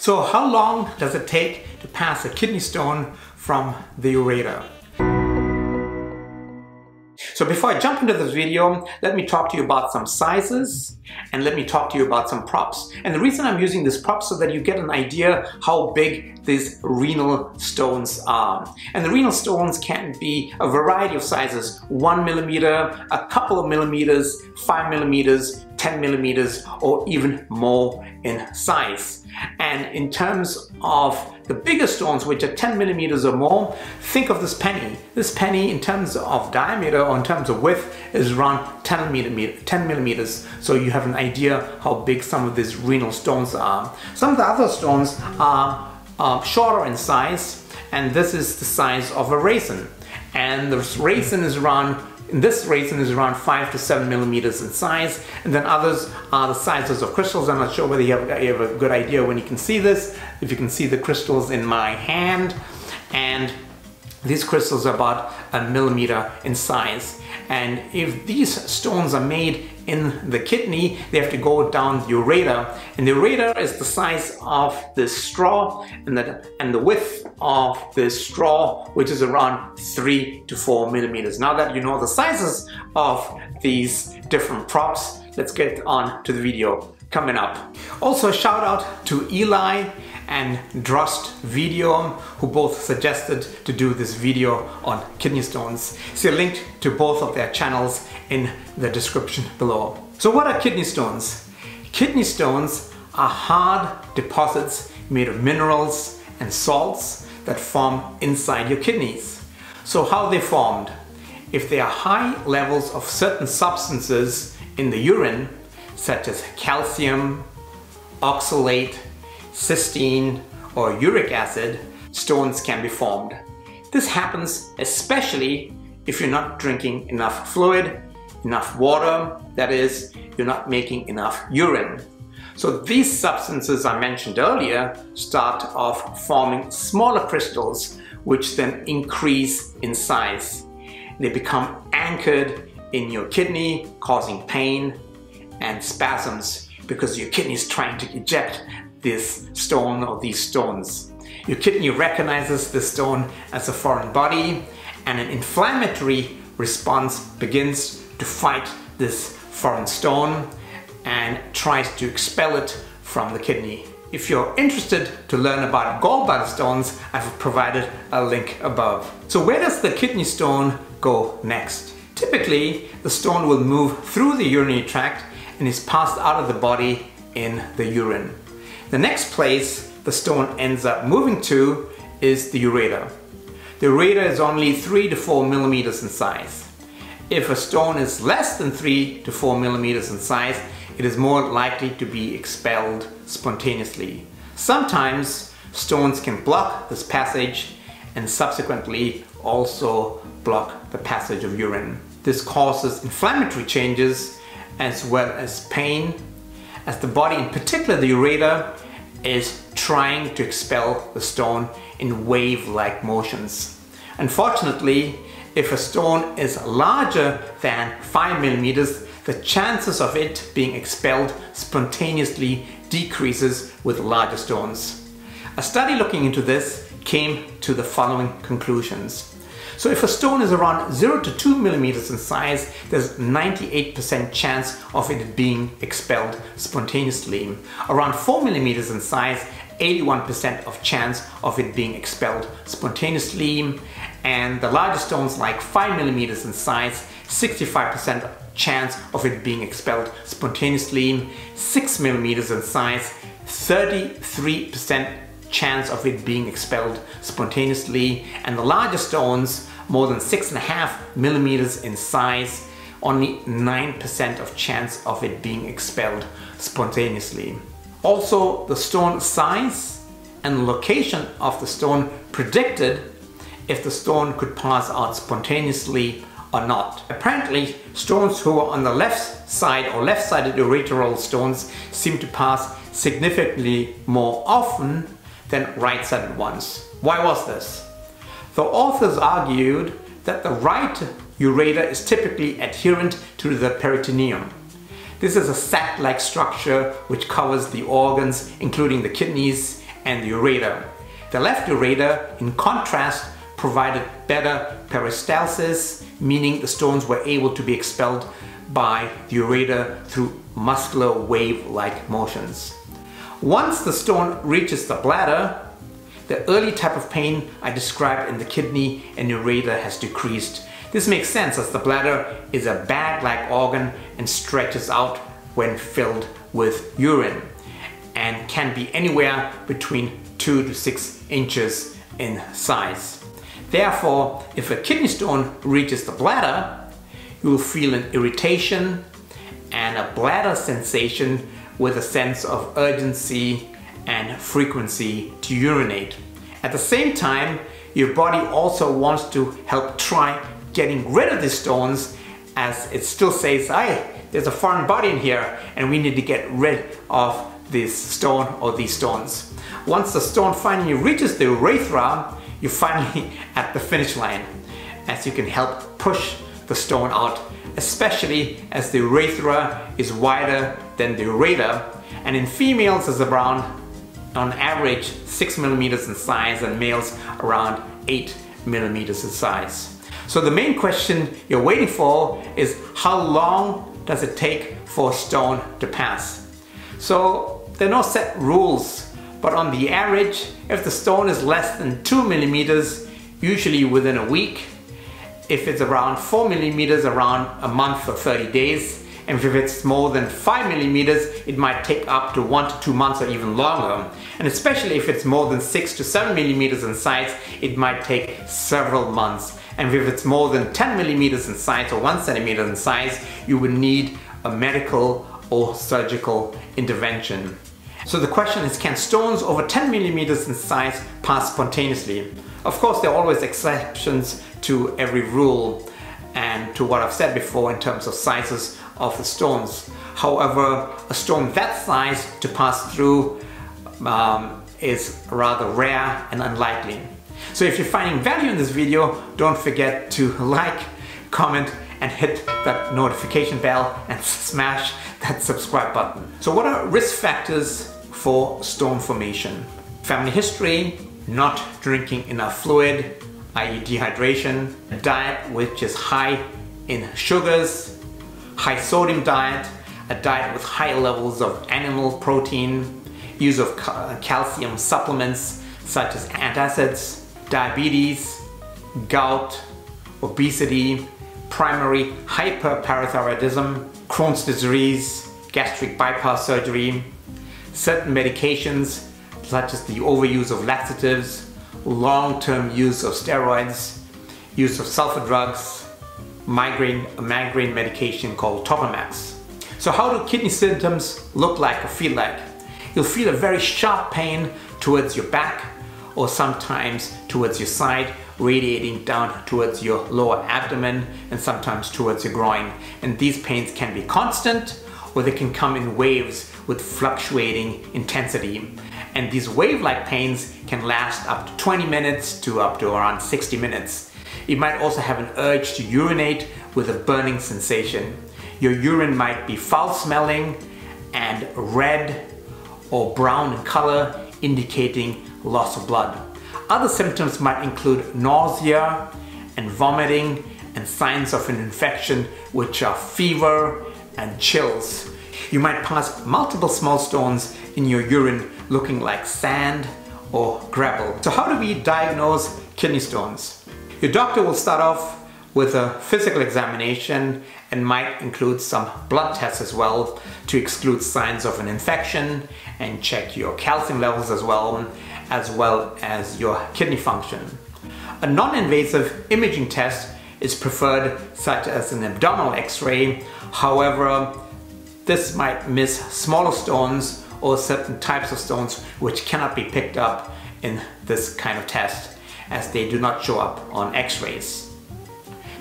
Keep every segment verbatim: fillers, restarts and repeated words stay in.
So how long does it take to pass a kidney stone from the ureter? So before I jump into this video, let me talk to you about some sizes and let me talk to you about some props. And the reason I'm using this prop so that you get an idea how big these renal stones are. And the renal stones can be a variety of sizes, one millimeter, a couple of millimeters, five millimeters, ten millimeters, or even more in size. And in terms of the bigger stones, which are ten millimeters or more, think of this penny. This penny, in terms of diameter or in terms of width, is around ten millimeters. So you have an idea how big some of these renal stones are. Some of the other stones are uh, shorter in size, and this is the size of a raisin. And this raisin is around And this raisin is around five to seven millimeters in size, and then others are the sizes of crystals. I'm not sure whether you have, you have a good idea when you can see this, if you can see the crystals in my hand, and these crystals are about a millimeter in size. And if these stones are made in the kidney, they have to go down the ureter, and the ureter is the size of this straw, and the, and the width of this straw, which is around three to four millimeters. Now that you know the sizes of these different props, let's get on to the video coming up. Also, shout out to Eli and Drost video, who both suggested to do this video on kidney stones. See a link to both of their channels in the description below. So what are kidney stones? Kidney stones are hard deposits made of minerals and salts that form inside your kidneys. So how are they formed? If there are high levels of certain substances in the urine, such as calcium, oxalate, cysteine, or uric acid, stones can be formed. This happens especially if you're not drinking enough fluid, enough water, that is, you're not making enough urine. So these substances I mentioned earlier start off forming smaller crystals, which then increase in size. They become anchored in your kidney, causing pain and spasms because your kidney is trying to eject this stone or these stones. Your kidney recognizes this stone as a foreign body, and an inflammatory response begins to fight this foreign stone and tries to expel it from the kidney. If you're interested to learn about gallbladder stones, I've provided a link above. So where does the kidney stone go next? Typically, the stone will move through the urinary tract and is passed out of the body in the urine. The next place the stone ends up moving to is the ureter. The ureter is only three to four millimeters in size. If a stone is less than three to four millimeters in size, it is more likely to be expelled spontaneously. Sometimes stones can block this passage and subsequently also block the passage of urine. This causes inflammatory changes as well as pain, as the body, in particular the ureter, is trying to expel the stone in wave-like motions. Unfortunately, if a stone is larger than five millimeters, the chances of it being expelled spontaneously decreases with larger stones. A study looking into this came to the following conclusions. So if a stone is around zero to two millimeters in size, there's ninety-eight percent chance of it being expelled spontaneously. Around four millimeters in size, eighty-one percent of chance of it being expelled spontaneously. And the larger stones, like five millimeters in size, sixty-five percent chance of it being expelled spontaneously. Six millimeters in size, thirty-three percent chance of it being expelled spontaneously, and the larger stones, more than six and a half millimeters in size, only nine percent of chance of it being expelled spontaneously. Also, the stone size and location of the stone predicted if the stone could pass out spontaneously or not. Apparently, stones who are on the left side or left-sided ureteral stones seem to pass significantly more often than right-sided ones. Why was this? The authors argued that the right ureter is typically adherent to the peritoneum. This is a sac-like structure which covers the organs, including the kidneys, and ureter. The left ureter, in contrast, provided better peristalsis, meaning the stones were able to be expelled by the ureter through muscular wave-like motions. Once the stone reaches the bladder, the early type of pain I described in the kidney and ureter has decreased. This makes sense as the bladder is a bag-like organ and stretches out when filled with urine and can be anywhere between two to six inches in size. Therefore, if a kidney stone reaches the bladder, you will feel an irritation and a bladder sensation with a sense of urgency and frequency to urinate. At the same time, your body also wants to help try getting rid of these stones, as it still says, hey, there's a foreign body in here and we need to get rid of this stone or these stones. Once the stone finally reaches the urethra, you're finally at the finish line, as you can help push the stone out, especially as the urethra is wider than the ureter, and in females is around, on average, six millimeters in size, and males around eight millimeters in size. So the main question you're waiting for is, how long does it take for a stone to pass? So there are no set rules, but on the average, if the stone is less than two millimeters, usually within a week. If it's around four millimeters, around a month or thirty days. And if it's more than five millimeters, it might take up to one to two months or even longer. And especially if it's more than six to seven millimeters in size, it might take several months. And if it's more than ten millimeters in size or one centimeter in size, you would need a medical or surgical intervention. So the question is, can stones over ten millimeters in size pass spontaneously? Of course, there are always exceptions to every rule and to what I've said before in terms of sizes of the stones. However, a stone that size to pass through um, is rather rare and unlikely. So if you're finding value in this video, don't forget to like, comment, and hit that notification bell and smash that subscribe button. So what are risk factors for stone formation? Family history, not drinking enough fluid, that is dehydration, a diet which is high in sugars, high sodium diet, a diet with high levels of animal protein, use of calcium supplements such as antacids, diabetes, gout, obesity, primary hyperparathyroidism, Crohn's disease, gastric bypass surgery, certain medications such as the overuse of laxatives, long-term use of steroids, use of sulfur drugs, migraine, a migraine medication called Topamax. So how do kidney symptoms look like or feel like? You'll feel a very sharp pain towards your back or sometimes towards your side, radiating down towards your lower abdomen and sometimes towards your groin. And these pains can be constant or they can come in waves with fluctuating intensity. And these wave-like pains can last up to twenty minutes to up to around sixty minutes. You might also have an urge to urinate with a burning sensation. Your urine might be foul-smelling and red or brown in color, indicating loss of blood. Other symptoms might include nausea and vomiting and signs of an infection, which are fever and chills. You might pass multiple small stones in your urine looking like sand or gravel. So how do we diagnose kidney stones? Your doctor will start off with a physical examination and might include some blood tests as well to exclude signs of an infection and check your calcium levels as well, as well as your kidney function. A non-invasive imaging test is preferred, such as an abdominal x-ray. However, this might miss smaller stones or certain types of stones which cannot be picked up in this kind of test, as they do not show up on x-rays.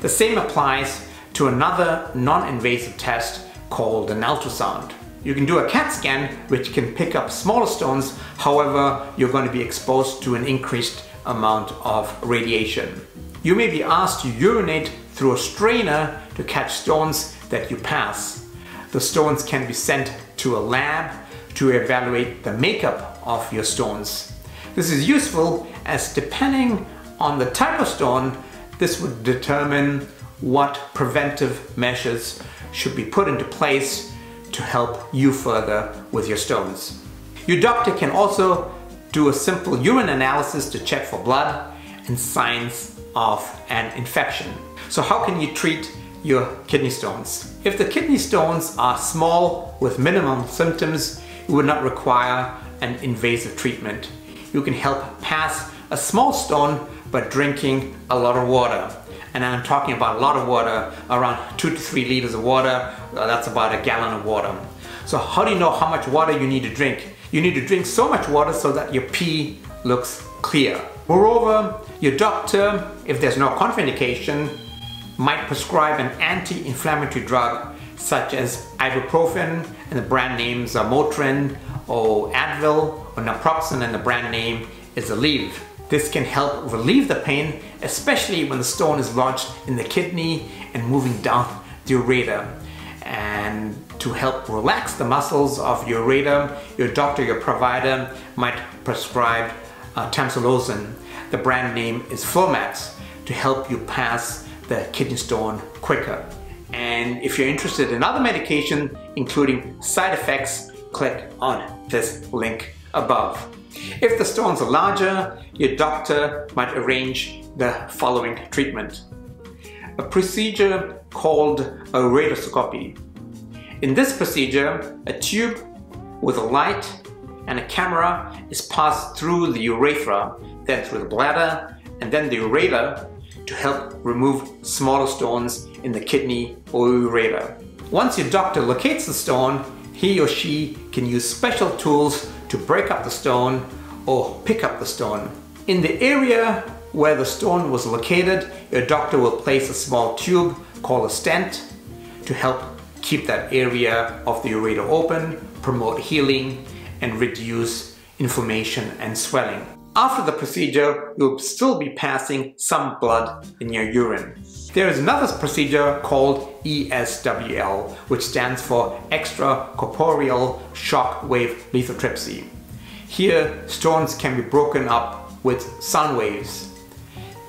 The same applies to another non-invasive test called an ultrasound. You can do a CAT scan, which can pick up smaller stones. However, you're going to be exposed to an increased amount of radiation. You may be asked to urinate through a strainer to catch stones that you pass. The stones can be sent to a lab to evaluate the makeup of your stones. This is useful as, depending on the type of stone, this would determine what preventive measures should be put into place to help you further with your stones. Your doctor can also do a simple urine analysis to check for blood and signs of an infection. So how can you treat your kidney stones? If the kidney stones are small with minimum symptoms, it would not require an invasive treatment. You can help pass a small stone by drinking a lot of water. And I'm talking about a lot of water, around two to three liters of water. That's about a gallon of water. So how do you know how much water you need to drink? You need to drink so much water so that your pee looks clear. Moreover, your doctor, if there's no contraindication, might prescribe an anti-inflammatory drug such as ibuprofen, and the brand names are Motrin or Advil, or Naproxen, and the brand name is Aleve. This can help relieve the pain, especially when the stone is lodged in the kidney and moving down the ureter. And to help relax the muscles of your ureter, your doctor, your provider might prescribe uh, Tamsulosin. The brand name is Flomax, to help you pass the kidney stone quicker. And if you're interested in other medication, including side effects, click on this link above. If the stones are larger, your doctor might arrange the following treatment. A procedure called a ureteroscopy. In this procedure, a tube with a light and a camera is passed through the urethra, then through the bladder, and then the ureter to help remove smaller stones in the kidney or ureter. Once your doctor locates the stone, he or she can use special tools to break up the stone or pick up the stone. In the area where the stone was located, your doctor will place a small tube called a stent to help keep that area of the ureter open, promote healing, and reduce inflammation and swelling. After the procedure, you'll still be passing some blood in your urine. There is another procedure called E S W L, which stands for Extracorporeal Shock Wave Lithotripsy. Here, stones can be broken up with sound waves.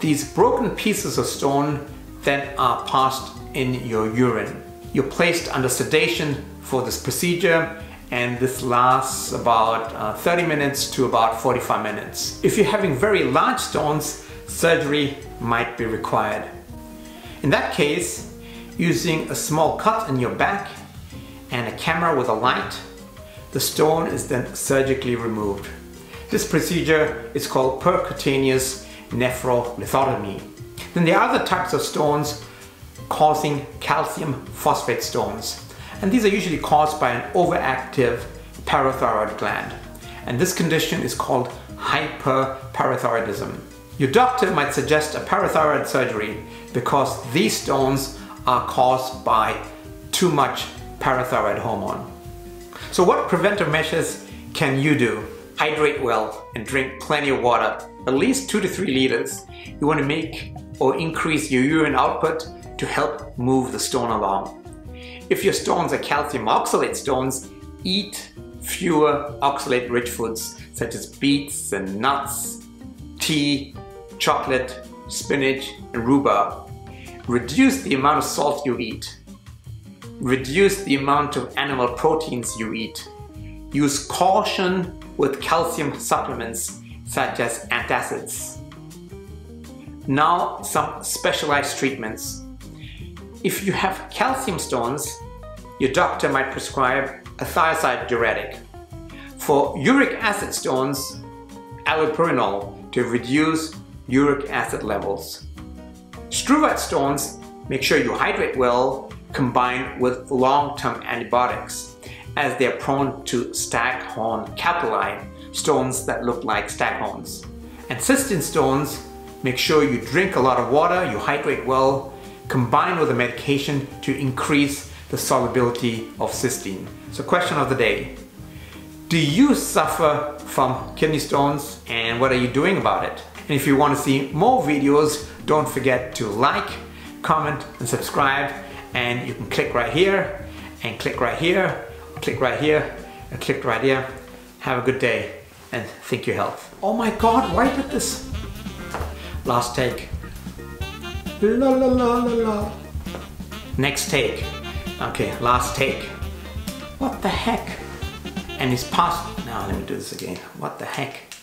These broken pieces of stone then are passed in your urine. You're placed under sedation for this procedure, and this lasts about uh, thirty minutes to about forty-five minutes. If you're having very large stones, surgery might be required. In that case, using a small cut in your back and a camera with a light, the stone is then surgically removed. This procedure is called percutaneous nephrolithotomy. Then there are other types of stones causing calcium phosphate stones. And these are usually caused by an overactive parathyroid gland. And this condition is called hyperparathyroidism. Your doctor might suggest a parathyroid surgery because these stones are caused by too much parathyroid hormone. So what preventive measures can you do? Hydrate well and drink plenty of water, at least two to three liters. You want to make or increase your urine output to help move the stone along. If your stones are calcium oxalate stones, eat fewer oxalate-rich foods such as beets and nuts, tea, chocolate, spinach, and rhubarb. Reduce the amount of salt you eat. Reduce the amount of animal proteins you eat. Use caution with calcium supplements such as antacids. Now, some specialized treatments. If you have calcium stones, your doctor might prescribe a thiazide diuretic. For uric acid stones, allopurinol to reduce uric acid levels. Struvite stones, make sure you hydrate well, combined with long-term antibiotics, as they're prone to staghorn calculi, stones that look like staghorns. And cystin stones, make sure you drink a lot of water, you hydrate well, combined with a medication to increase the solubility of cysteine. So, question of the day. Do you suffer from kidney stones, and what are you doing about it? And if you want to see more videos, don't forget to like, comment, and subscribe. And you can click right here, and click right here, click right here, and click right here. Have a good day. and think your health. Oh my God, why did this? Last take. La la la la la. Next take. Okay, last take. What the heck? And he's passed. Now let me do this again. What the heck?